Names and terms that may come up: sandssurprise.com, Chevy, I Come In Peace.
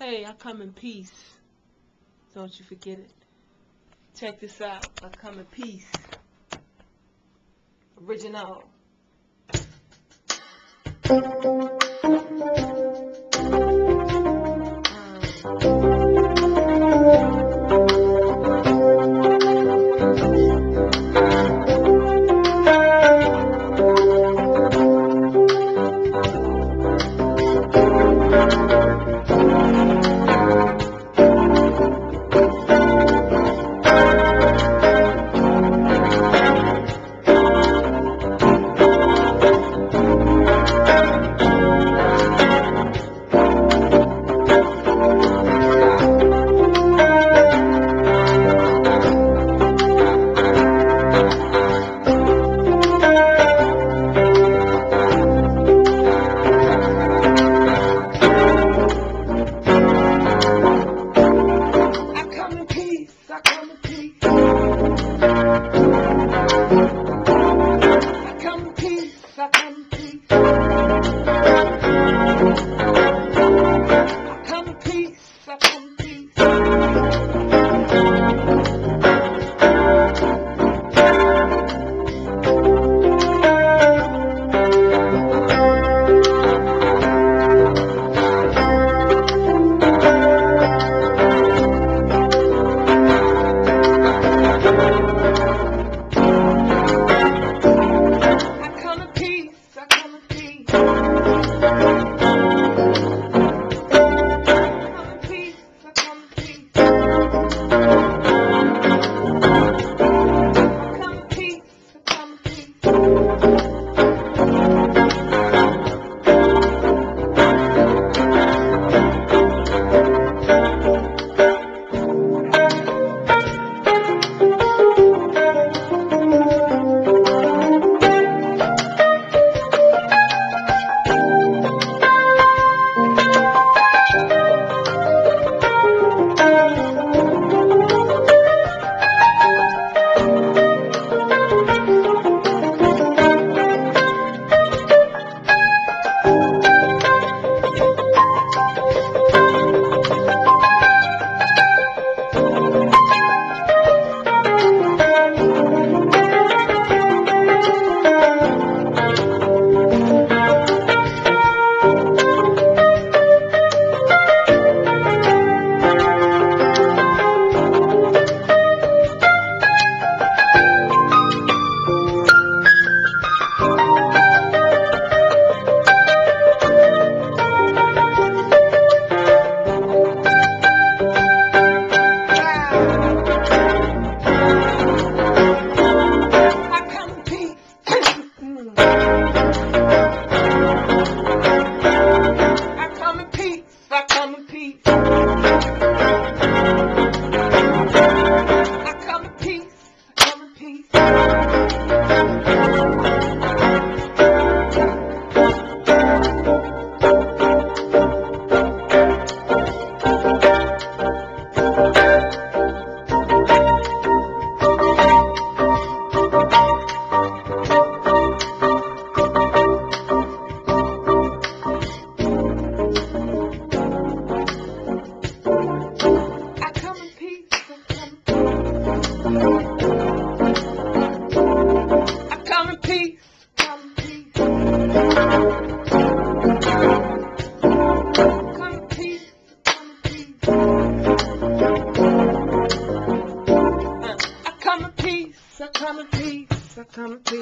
Hey, I come in peace. Don't you forget it. Check this out. I come in peace. Original. I come in peace, I come in peace, I come in peace.